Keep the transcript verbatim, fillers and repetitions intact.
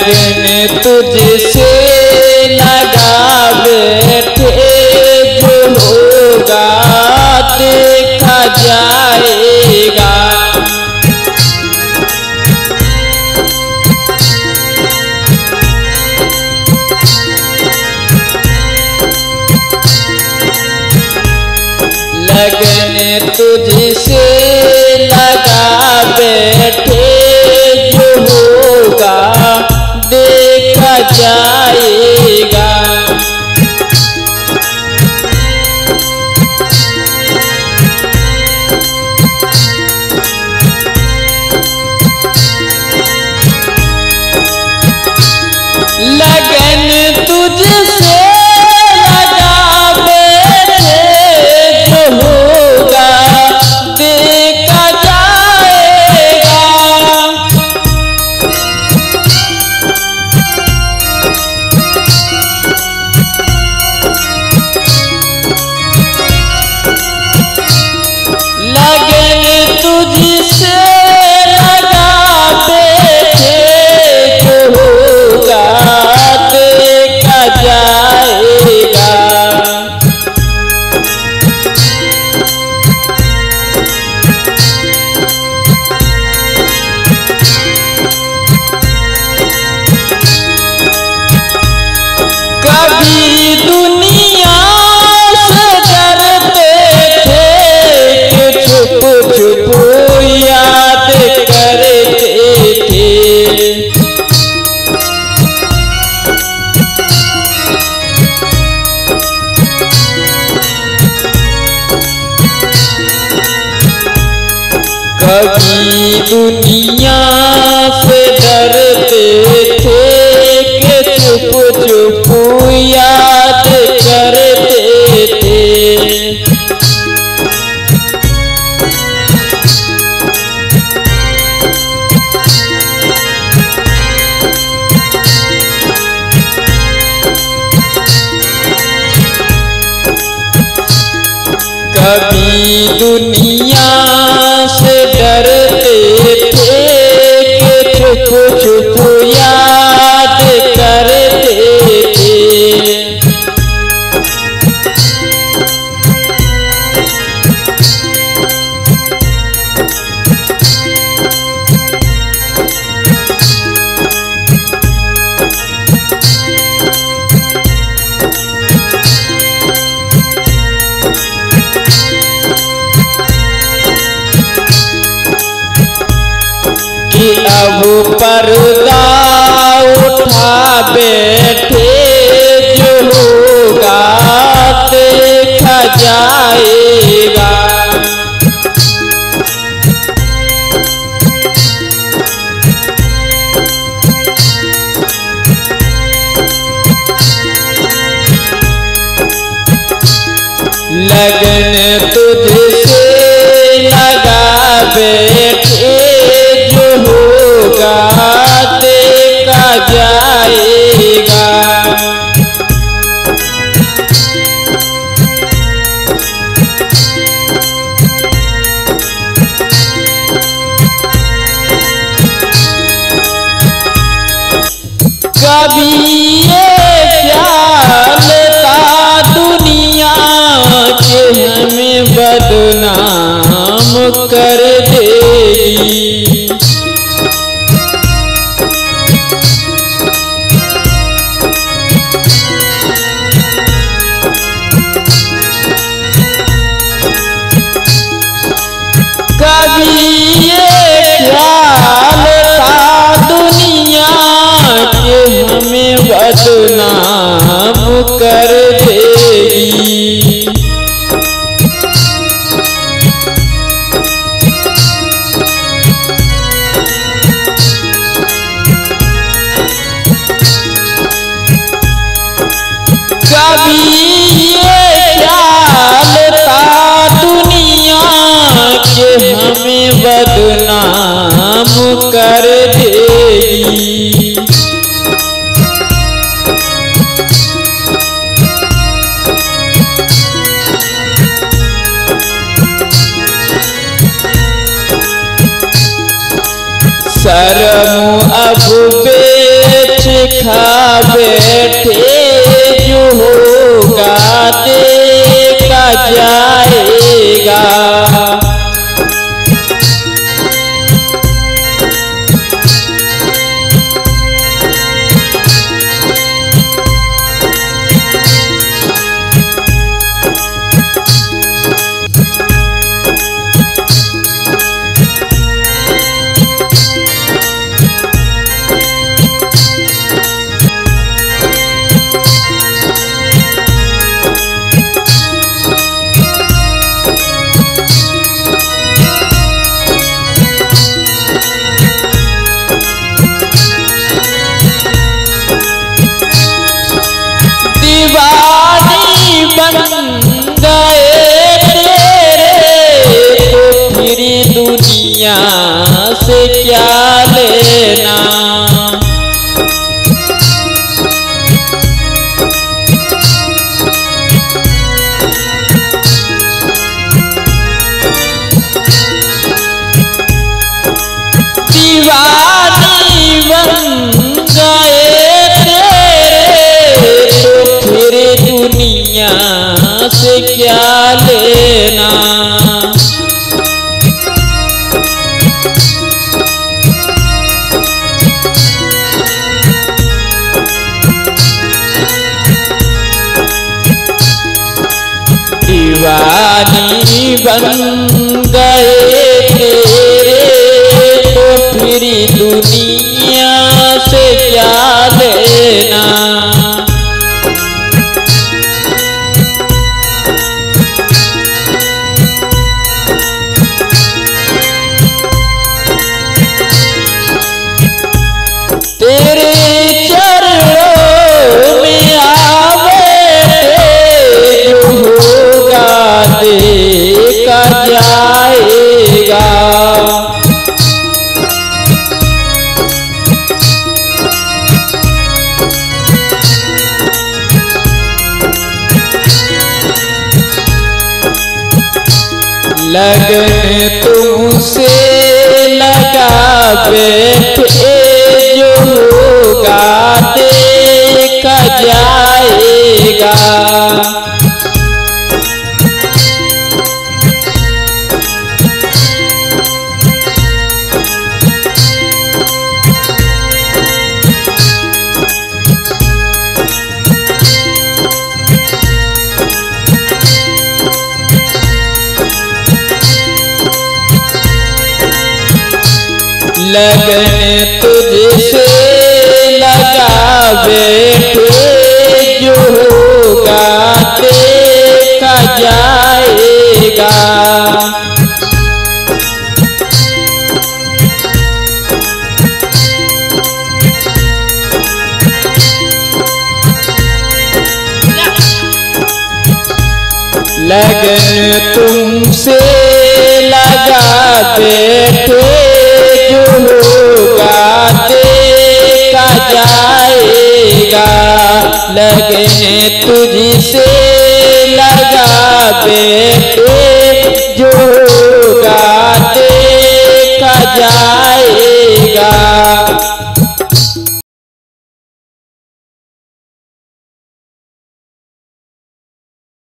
लगन तुझसे लगावे तेज होगा देखा जाएगा। लगन तुझसे लगावे तेज होगा देखा जाएगा। लगन तुझसे लगावे तेज होगा देखा जाएगा। लगन तुझसे लगावे तेज होगा देखा जाएगा। कभी दुनिया से डरते थे कि छुप छुप याद करते थे। कभी दुनिया से डरते थे कि छुप छुप याद करते थे। कभी दुनिया से डरते थे कि छुप छुप याद करते थे। अब पर्दा उठा बैठे जो होगा देखा जाएगा। लगन तुझसे लगावे देखा जाएगा। कभी ये जानता दुनिया के हमें बदनाम कर देगी। कभी ये ख्याल था दुनिया के हमें बदनाम कर देगी। कभी ये ख्याल था दुनिया के हमें बदनाम कर देगी। शर्म अब बे देखा बैठे जो होगा देखा जाएगा। से क्या लेना दीवानी बन गए तेरे तो फिर दुनिया से क्या लेना। दीवानी बन गए तेरे तो फिर दुनिया से क्या लेना। तेरे देखा जाएगा। लगन तुमसे लगा बैठे जो होगा देखा जाएगा। लगन तुझसे लगा बैठे जो होगा देखा जाएगा। लगन तुमसे लगा बैठे देखा जाएगा। लगे तुझसे लगा बैठे जो होगा देखा जाएगा।